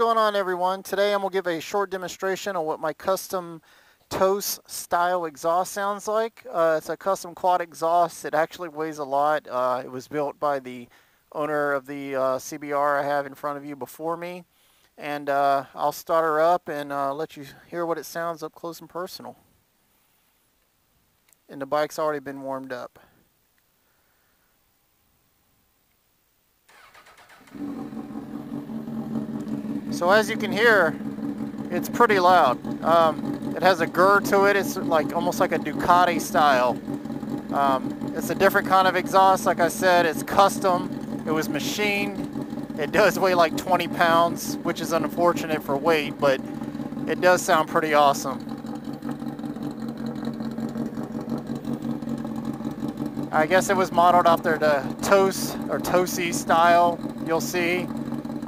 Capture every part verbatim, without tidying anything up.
going on, everyone? Today I'm going to give a short demonstration on what my custom TOCE style exhaust sounds like. Uh, it's a custom quad exhaust. It actually weighs a lot. Uh, it was built by the owner of the uh, C B R I have in front of you before me. And uh, I'll start her up and uh, let you hear what it sounds up close and personal. And the bike's already been warmed up. So as you can hear, it's pretty loud. Um, it has a gur to it. It's like almost like a Ducati style. Um, it's a different kind of exhaust. Like I said, it's custom. It was machined. It does weigh like twenty pounds, which is unfortunate for weight, but it does sound pretty awesome. I guess it was modeled after the TOCE or TOCE style, you'll see.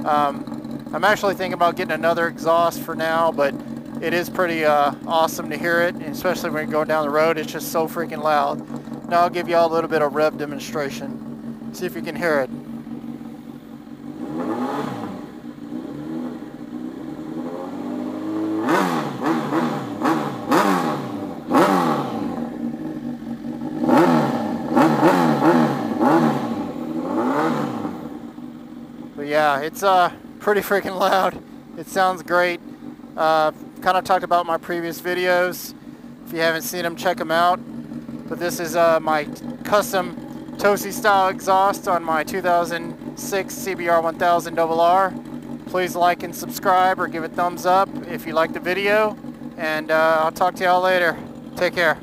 Um, I'm actually thinking about getting another exhaust for now, but it is pretty uh, awesome to hear it, especially when you're going down the road. It's just so freaking loud. Now I'll give y'all a little bit of rev demonstration. See if you can hear it. Yeah, it's uh, pretty freaking loud. It sounds great. Uh, kind of talked about my previous videos. If you haven't seen them, check them out. But this is uh, my custom TOCE style exhaust on my two thousand six C B R one thousand R R. Please like and subscribe or give a thumbs up if you like the video. And uh, I'll talk to y'all later. Take care.